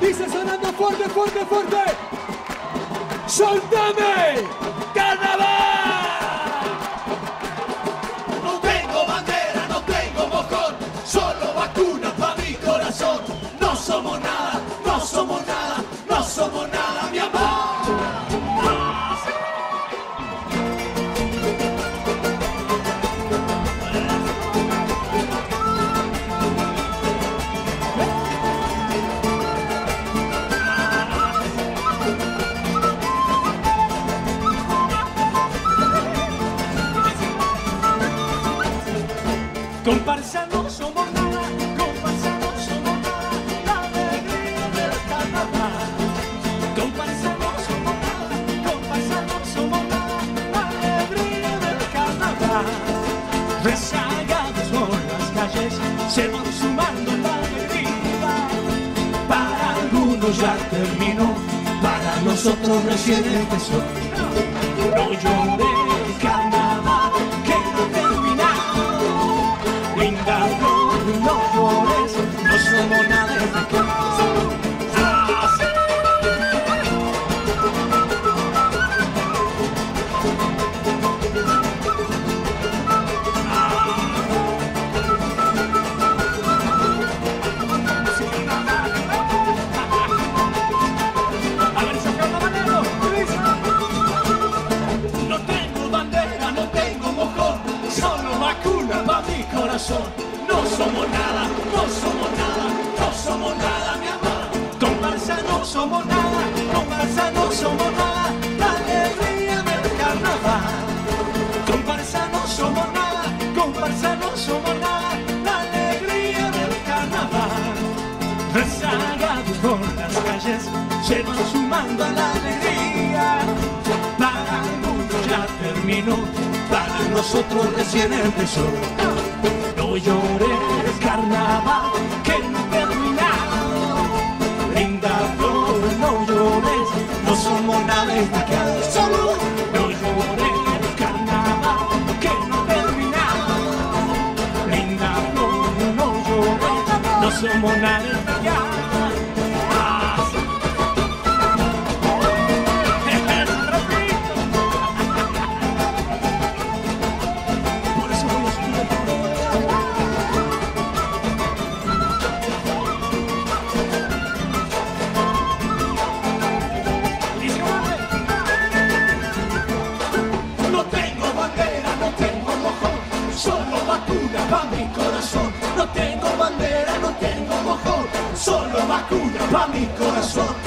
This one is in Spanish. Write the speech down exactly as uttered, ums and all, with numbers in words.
Dice sonando fuerte, fuerte, fuerte. ¡Soltame! ¡Carnaval! No tengo bandera, no tengo mojón, solo vacuna pa' mi corazón. No somos nada, no somos nada, no somos nada, mi amor. Comparsa no somos nada, comparsa no somos nada, la alegría del carnaval. Comparsa no somos nada, comparsa no somos nada, la alegría del carnaval. Rezagados por las calles, se van sumando la alegría. Para algunos ya terminó, para nosotros recién empezó. No llores, carnaval, que no terminamos. Linda flor, no llores, no somos nada de corazón. No somos nada, no somos nada, no somos nada, mi amor. Comparsa no somos nada, comparsa no somos nada, la alegría del carnaval. Comparsa no somos nada, comparsa no somos nada, la alegría del carnaval. Rezagados por las calles, se van sumando a la alegría. Para algunos ya terminó, para nosotros recién empezó. No llores, carnaval, que no ha terminado. Linda flor, no llores, no somos nada destacados, solo. No llores, carnaval, que no ha terminado. Linda flor, no llores, no somos nada destacados. Solo vacuna pa' mi corazón.